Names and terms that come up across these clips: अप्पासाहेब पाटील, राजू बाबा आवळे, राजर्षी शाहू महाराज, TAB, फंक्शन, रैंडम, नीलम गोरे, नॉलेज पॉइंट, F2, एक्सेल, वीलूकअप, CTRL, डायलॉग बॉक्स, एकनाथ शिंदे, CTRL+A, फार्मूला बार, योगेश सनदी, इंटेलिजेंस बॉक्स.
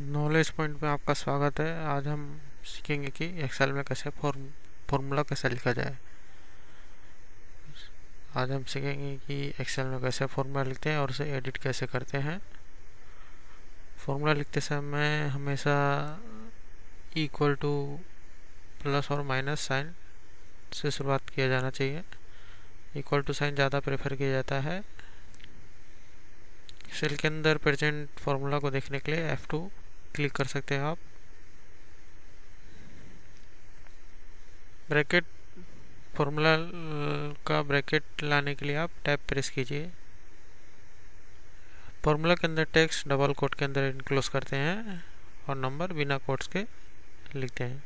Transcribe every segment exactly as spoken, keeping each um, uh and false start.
नॉलेज पॉइंट में आपका स्वागत है। आज हम सीखेंगे कि एक्सेल में कैसे फॉर्म फॉर्मूला कैसे लिखा जाए। आज हम सीखेंगे कि एक्सेल में कैसे फॉर्मूला लिखते हैं और उसे एडिट कैसे करते हैं। फॉर्मूला लिखते समय हमेशा इक्वल टू प्लस और माइनस साइन से शुरुआत किया जाना चाहिए। इक्वल टू साइन ज़्यादा प्रेफर किया जाता है। एक्सेल के अंदर प्रेजेंट फार्मूला को देखने के लिए एफ टू क्लिक कर सकते हैं आप। ब्रैकेट फार्मूला का ब्रैकेट लाने के लिए आप टैब प्रेस कीजिए। फार्मूला के अंदर टेक्स्ट डबल कोट के अंदर इनक्लोज करते हैं और नंबर बिना कोट्स के लिखते हैं।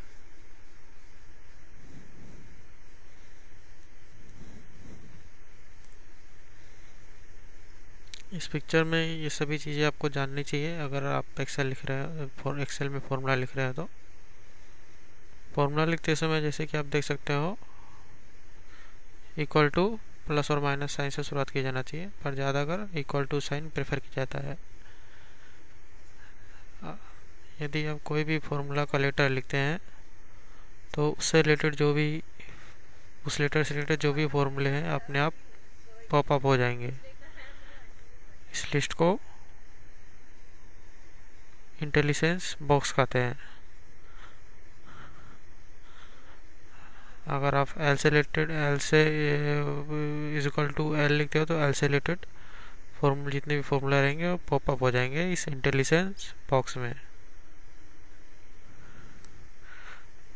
इस पिक्चर में ये सभी चीज़ें आपको जाननी चाहिए अगर आप एक्सेल लिख रहे हो, फॉर एक्सेल में फॉर्मूला लिख रहे हो तो। फॉर्मूला लिखते समय जैसे कि आप देख सकते हो इक्वल टू प्लस और माइनस साइन से शुरुआत की जाना चाहिए, पर ज़्यादा अगर इक्वल टू साइन प्रेफर किया जाता है। यदि आप कोई भी फॉर्मूला का लेटर लिखते हैं तो उससे रिलेटेड जो भी उस लेटर से रिलेटेड जो भी फॉर्मूले हैं अपने आप पॉपअप हो जाएंगे। इस लिस्ट को इंटेलिजेंस बॉक्स कहते हैं। अगर आप एल से रिलेटेड एल से इज इक्वल टू एल लिखते हो तो एल से रिलेटेड फॉर्मूला जितने भी फॉर्मूला रहेंगे वो पॉपअप हो जाएंगे इस इंटेलिजेंस बॉक्स में।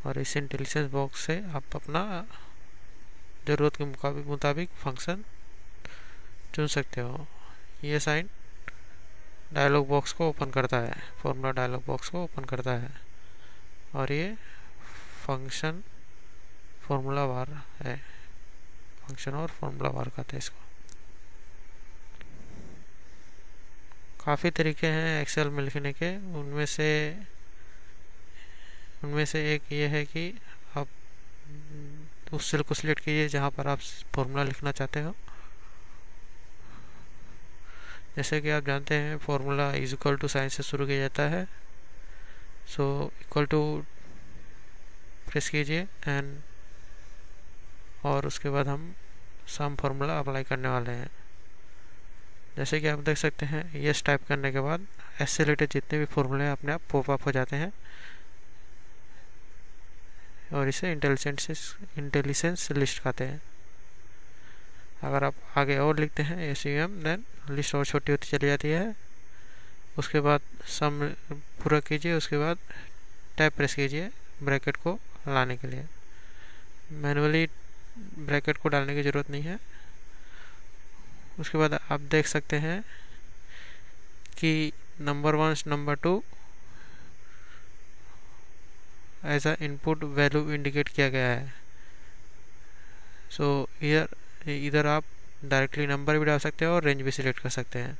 और इस इंटेलिजेंस बॉक्स से आप अपना ज़रूरत के मुताबिक फंक्शन चुन सकते हो। ये साइन डायलॉग बॉक्स को ओपन करता है, फॉर्मूला डायलॉग बॉक्स को ओपन करता है। और ये फंक्शन फार्मूला बार है, फंक्शन और फार्मूला बार कहते हैं इसको। काफ़ी तरीके हैं एक्सेल में लिखने के, उनमें से उनमें से एक ये है कि आप उस सेल को सिलेक्ट कीजिए जहाँ पर आप फॉर्मूला लिखना चाहते हो। जैसे कि आप जानते हैं formula is equal to sign से शुरू किया जाता है, सो इक्वल टू प्रेस कीजिए एंड और उसके बाद हम सम फार्मूला अप्लाई करने वाले हैं। जैसे कि आप देख सकते हैं यस टाइप करने के बाद एस से रिलेटेड जितने भी फार्मूले हैं अपने आप पॉपअप हो जाते हैं और इसे इंटेलिजेंस इंटेलिजेंस लिस्ट कहते हैं। अगर आप आगे और लिखते हैं S U M then list और छोटी होती चली जाती है। उसके बाद सम पूरा कीजिए, उसके बाद टैब प्रेस कीजिए ब्रैकेट को लाने के लिए। मैनुअली ब्रैकेट को डालने की ज़रूरत नहीं है। उसके बाद आप देख सकते हैं कि number one number two as a input value indicate किया गया है। सो हियर इधर आप डायरेक्टली नंबर भी डाल सकते हो और रेंज भी सिलेक्ट कर सकते हैं।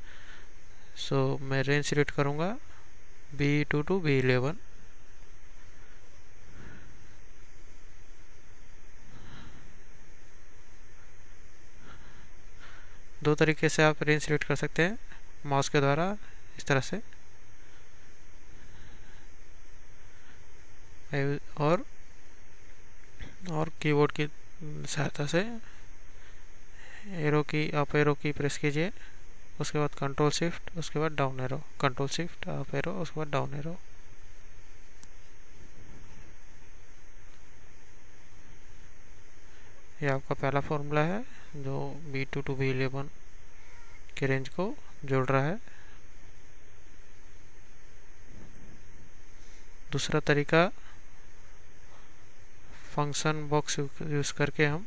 सो so, मैं रेंज सिलेक्ट करूँगा B two to B eleven. दो तरीके से आप रेंज सिलेक्ट कर सकते हैं, माउस के द्वारा इस तरह से और और कीबोर्ड की सहायता से एरो की अप एरो की प्रेस कीजिए, उसके बाद कंट्रोल शिफ्ट, उसके बाद down arrow, control shift up arrow, उसके बाद डाउन एरो। ये आपका पहला फॉर्मूला है जो B two to B eleven के रेंज को जोड़ रहा है। दूसरा तरीका फंक्शन बॉक्स यूज़ करके हम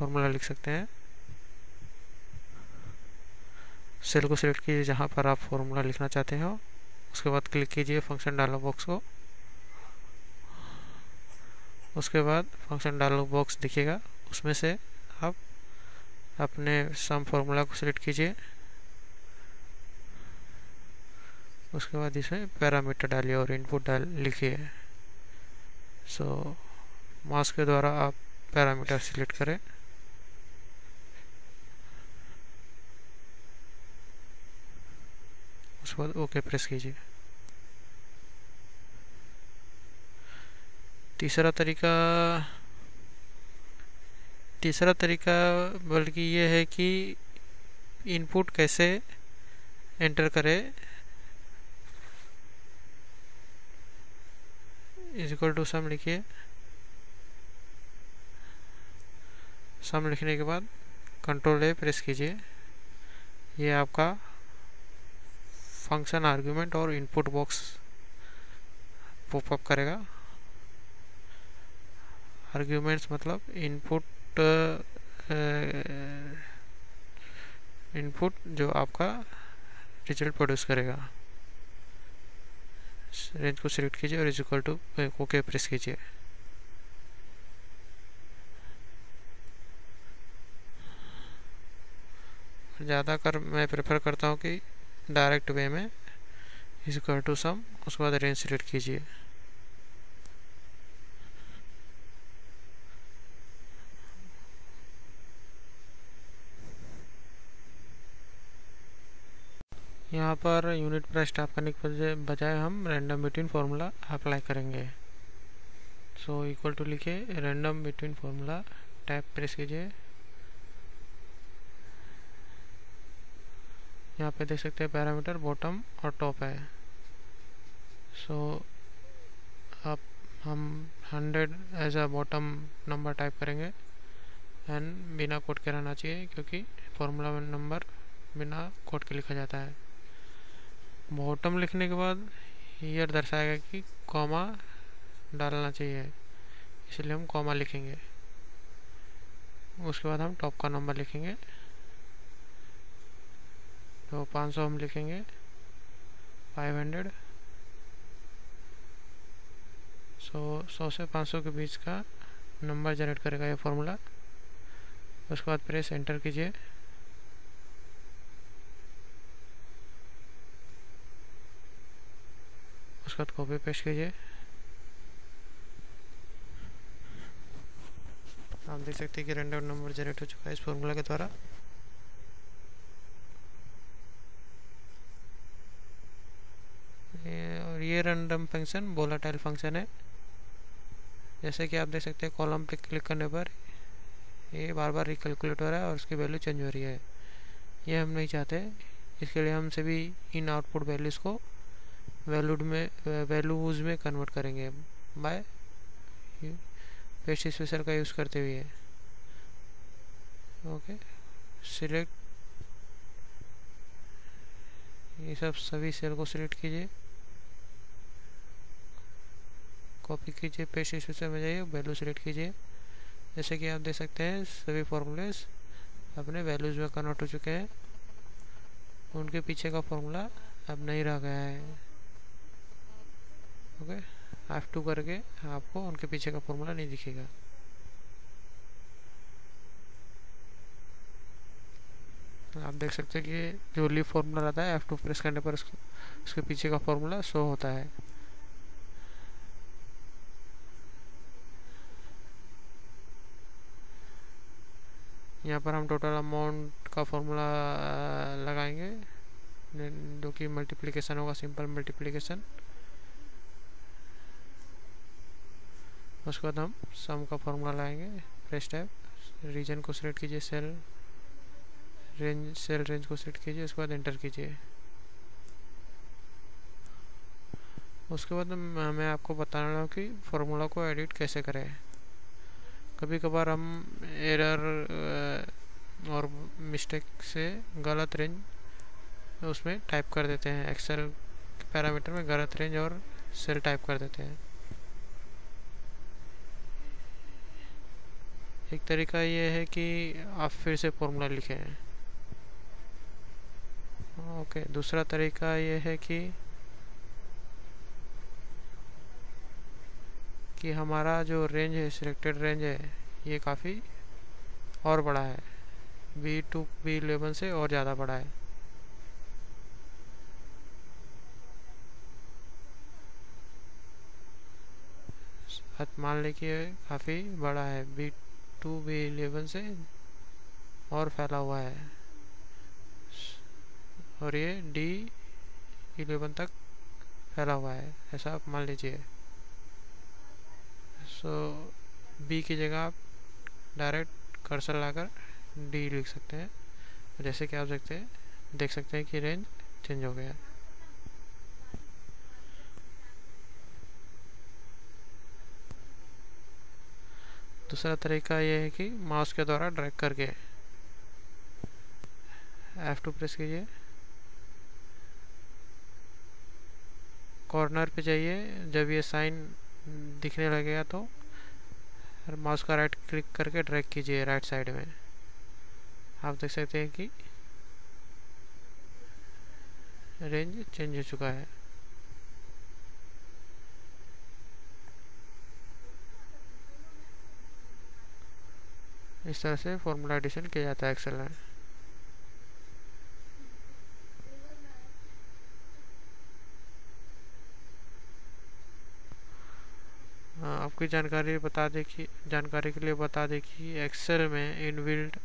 फॉर्मूला लिख सकते हैं। सेल को सिलेक्ट कीजिए जहाँ पर आप फॉर्मूला लिखना चाहते हो, उसके बाद क्लिक कीजिए फंक्शन डायलॉग बॉक्स को। उसके बाद फंक्शन डायलॉग बॉक्स दिखेगा, उसमें से आप अपने सम फॉर्मूला को सिलेक्ट कीजिए। उसके बाद इसमें पैरामीटर डालिए और इनपुट डाल लिखिए। सो माउस के द्वारा आप पैरामीटर सिलेक्ट करें। उसके बाद ओके प्रेस कीजिए। तीसरा तरीका तीसरा तरीका बल्कि ये है कि इनपुट कैसे एंटर करें इज इक्वल टू सम लिखिए। सम लिखने के बाद कंट्रोल ए प्रेस कीजिए। ये आपका फंक्शन आर्गुमेंट और इनपुट बॉक्स पॉपअप करेगा। आर्ग्यूमेंट्स मतलब इनपुट इनपुट जो आपका रिजल्ट प्रोड्यूस करेगा। रेंज को सिलेक्ट कीजिए और is equal to okay press कीजिए। ज़्यादा कर मैं प्रेफर करता हूँ कि डायरेक्ट वे में इज इक्वल टू सम उसके बाद रेंज सिलेक्ट कीजिए। यहाँ पर यूनिट प्राइस टाइप करने के बजाय हम रैंडम बिटवीन फार्मूला अप्लाई करेंगे। सो इक्वल टू लिखे रैंडम between formula tab press कीजिए। यहाँ पे देख सकते हैं पैरामीटर बॉटम और टॉप है। सो अब हम hundred as a bottom number type करेंगे एंड बिना कोड के रहना चाहिए क्योंकि फार्मूला नंबर बिना कोड के लिखा जाता है। बॉटम लिखने के बाद ईयर दर्शाएगा कि कॉमा डालना चाहिए इसलिए हम कॉमा लिखेंगे। उसके बाद हम टॉप का नंबर लिखेंगे तो पाँच सौ हम लिखेंगे पाँच सौ। सो सौ से पाँच सौ के बीच का नंबर जनरेट करेगा ये फॉर्मूला। उसके बाद प्रेस एंटर कीजिए। उसके बाद कॉपी पेस्ट कीजिए। आप देख सकते हैं कि रैंडम नंबर जनरेट हो चुका है इस फॉर्मूला के द्वारा। और ये रैंडम फंक्शन वोलेटाइल फंक्शन है। जैसे कि आप देख सकते हैं कॉलम पे क्लिक करने पर ये बार बार रिकैलकुलेट हो रहा है और उसकी वैल्यू चेंज हो रही है। ये हम नहीं चाहते, इसके लिए हम सभी इन आउटपुट वैल्यूज़ को वैल्यूड में वैल्यूज में कन्वर्ट करेंगे बाय पेस्ट स्पेशल का यूज़ करते हुए। ओके सिलेक्ट ये सब सभी सेल को सिलेक्ट कीजिए, कॉपी कीजिए, पेस्ट स्पेशल में जाइए, वैल्यू सिलेक्ट कीजिए। जैसे कि आप देख सकते हैं सभी फॉर्मूलेस अपने वैल्यूज में कन्वर्ट हो चुके हैं, उनके पीछे का फॉर्मूला अब नहीं रह गया है। ओके एफ टू करके आपको उनके पीछे का फॉर्मूला नहीं दिखेगा। आप देख सकते हैं कि जो लीफ फार्मूला रहता है एफ टू प्रेस करने पर उसके, उसके पीछे का फॉर्मूला शो होता है। यहाँ पर हम टोटल अमाउंट का फॉर्मूला लगाएंगे जो कि मल्टीप्लिकेशन होगा, सिंपल मल्टीप्लिकेशन। उसके बाद हम सम का फॉर्मूला लाएंगे। प्रेस टैब, रीजन को सिलेक्ट कीजिए, सेल रेंज सेल रेंज को सिलेक्ट कीजिए, उसके बाद एंटर कीजिए। उसके बाद मैं आपको बता रहा हूँ कि फार्मूला को एडिट कैसे करें। कभी कभार हम एरर और मिस्टेक से गलत रेंज उसमें टाइप कर देते हैं, एक्सेल पैरामीटर में गलत रेंज और सेल टाइप कर देते हैं। एक तरीका ये है कि आप फिर से फॉर्मूला लिखें। ओके दूसरा तरीका ये है कि कि हमारा जो रेंज है, सिलेक्टेड रेंज है, ये काफ़ी और बड़ा है, बी टू बी इलेवन से और ज़्यादा बड़ा है। मान लें कि काफ़ी बड़ा है, बी टू बी इलेवन से और फैला हुआ है और ये डी इलेवन तक फैला हुआ है, ऐसा आप मान लीजिए। सो बी की जगह आप डायरेक्ट कर्सर लाकर डी लिख सकते हैं। जैसे कि आप देखते हैं देख सकते हैं कि रेंज चेंज हो गया। दूसरा तरीका यह है कि माउस के द्वारा ड्रैग करके एफ टू प्रेस कीजिए, कॉर्नर पे जाइए, जब ये साइन दिखने लगेगा तो माउस का राइट क्लिक करके ड्रैग कीजिए राइट साइड में। आप देख सकते हैं कि रेंज चेंज हो चुका है। इस तरह से फॉर्मूला एडिशन किया जाता है एक्सेल में। आपकी जानकारी बता दें कि जानकारी के लिए बता दें कि एक्सेल में इनबिल्ट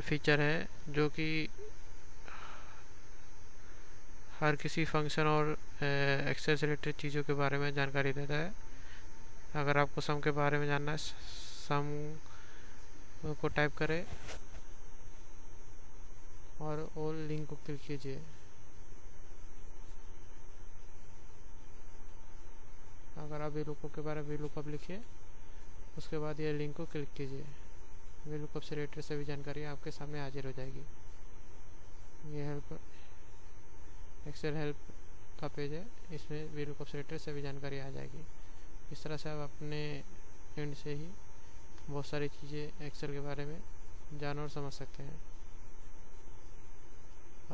फीचर है जो कि हर किसी फंक्शन और एक्सेल से रिलेटेड चीज़ों के बारे में जानकारी देता है। अगर आपको सम के बारे में जानना है, सम को टाइप करें और वो लिंक को क्लिक कीजिए। अगर आप वीलूकअप के बारे में वीलूकअप लिखिए, उसके बाद ये लिंक को क्लिक कीजिए। वीलूकअप से रिलेटेड सभी जानकारी आपके सामने हाजिर हो जाएगी। ये हेल्प एक्सेल हेल्प का पेज है, इसमें वीलूकअप से रिलेटेड सभी जानकारी आ जाएगी। इस तरह से आप अपने एंड से ही बहुत सारी चीज़ें एक्सेल के बारे में जान और समझ सकते हैं।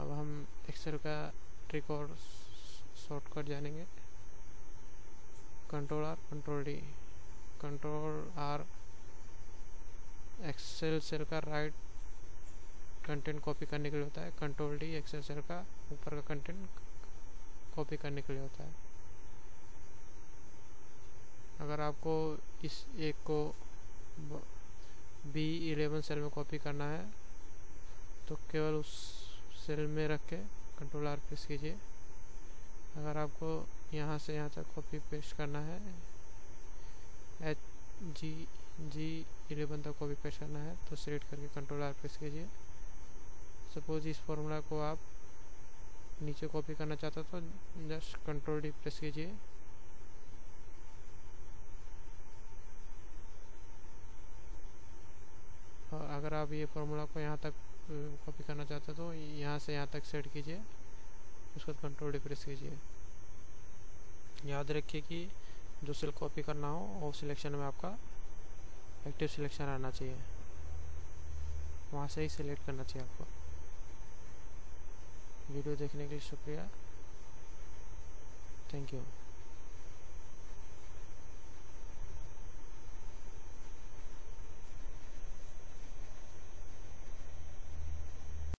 अब हम एक्सेल का ट्रिक और शॉर्टकट जानेंगे। Control R control D. Control R एक्सेल cell का राइट कंटेंट कॉपी करने के लिए होता है। कंट्रोल डी एक्सेल सेल का ऊपर का कंटेंट कॉपी करने के लिए होता है। अगर आपको इस एक को बी इलेवन सेल में कॉपी करना है तो केवल उस सेल में रख के कंट्रोल आर प्रेस कीजिए। अगर आपको यहाँ से यहाँ तक कॉपी पेस्ट करना है, एच जी जी इलेवन तक कॉपी पेस्ट करना है तो सेलेक्ट करके कंट्रोल आर प्रेस कीजिए। सपोज इस फॉर्मूला को आप नीचे कॉपी करना चाहते हो तो जस्ट कंट्रोल डी प्रेस कीजिए। और अगर आप ये फॉर्मूला को यहाँ तक कॉपी करना चाहते हो तो यहाँ से यहाँ तक सेट कीजिए, उसको कंट्रोल डी प्रेस कीजिए। याद रखिए कि जो सेल कॉपी करना हो वो सिलेक्शन में आपका एक्टिव सिलेक्शन आना चाहिए, वहाँ से ही सिलेक्ट करना चाहिए आपको। वीडियो देखने के लिए शुक्रिया, थैंक यू।